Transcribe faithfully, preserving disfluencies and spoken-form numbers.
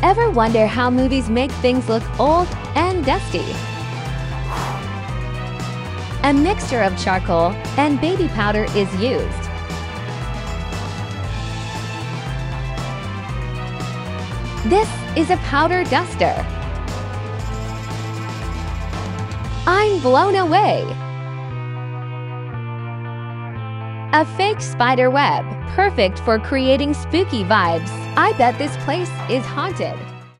Ever wonder how movies make things look old and dusty? A mixture of charcoal and baby powder is used. This is a powder duster. I'm blown away! A fake spider web, perfect for creating spooky vibes. I bet this place is haunted.